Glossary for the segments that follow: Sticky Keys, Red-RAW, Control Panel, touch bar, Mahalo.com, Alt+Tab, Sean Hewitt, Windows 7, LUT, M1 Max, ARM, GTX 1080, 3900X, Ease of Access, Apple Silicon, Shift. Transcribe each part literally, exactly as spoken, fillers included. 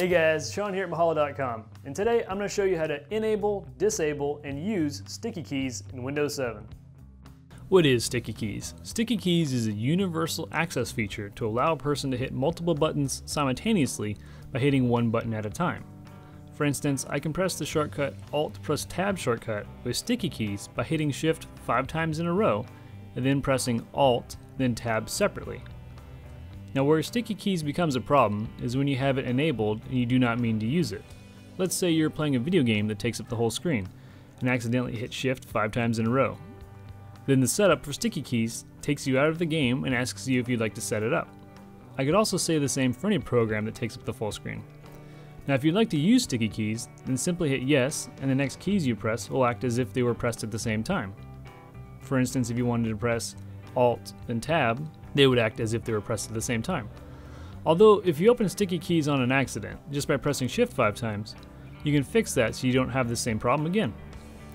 Hey guys, Sean here at Mahalo dot com, and today I'm going to show you how to enable, disable, and use sticky keys in Windows seven. What is Sticky Keys? Sticky Keys is a universal access feature to allow a person to hit multiple buttons simultaneously by hitting one button at a time. For instance, I can press the shortcut Alt plus Tab shortcut with Sticky Keys by hitting Shift five times in a row and then pressing Alt, then Tab separately. Now, where Sticky Keys becomes a problem is when you have it enabled and you do not mean to use it. Let's say you're playing a video game that takes up the whole screen and accidentally hit Shift five times in a row. Then the setup for Sticky Keys takes you out of the game and asks you if you'd like to set it up. I could also say the same for any program that takes up the full screen. Now, if you'd like to use Sticky Keys, then simply hit yes, and the next keys you press will act as if they were pressed at the same time. For instance, if you wanted to press Alt then Tab, they would act as if they were pressed at the same time. Although, if you open Sticky Keys on an accident, just by pressing Shift five times, you can fix that so you don't have the same problem again.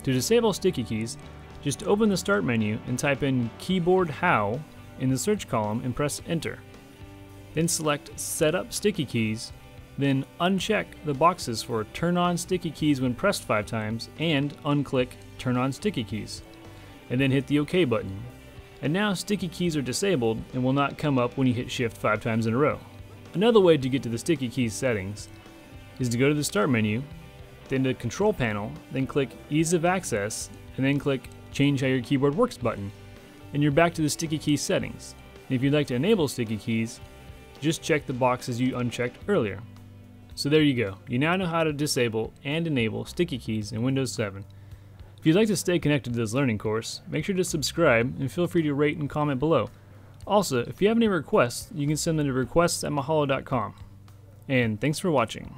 To disable Sticky Keys, just open the Start menu and type in Keyboard How in the search column and press Enter. Then select Set up Sticky Keys, then uncheck the boxes for Turn on Sticky Keys when pressed five times and unclick Turn on Sticky Keys, and then hit the OK button. And now Sticky Keys are disabled and will not come up when you hit Shift five times in a row. Another way to get to the Sticky Keys settings is to go to the Start menu, then to Control Panel, then click Ease of Access, and then click Change How Your Keyboard Works button, and you're back to the Sticky Keys settings. And if you'd like to enable Sticky Keys, just check the boxes you unchecked earlier. So there you go. You now know how to disable and enable Sticky Keys in Windows seven. If you'd like to stay connected to this learning course, make sure to subscribe and feel free to rate and comment below. Also, if you have any requests, you can send them to requests at mahalo dot com. And thanks for watching.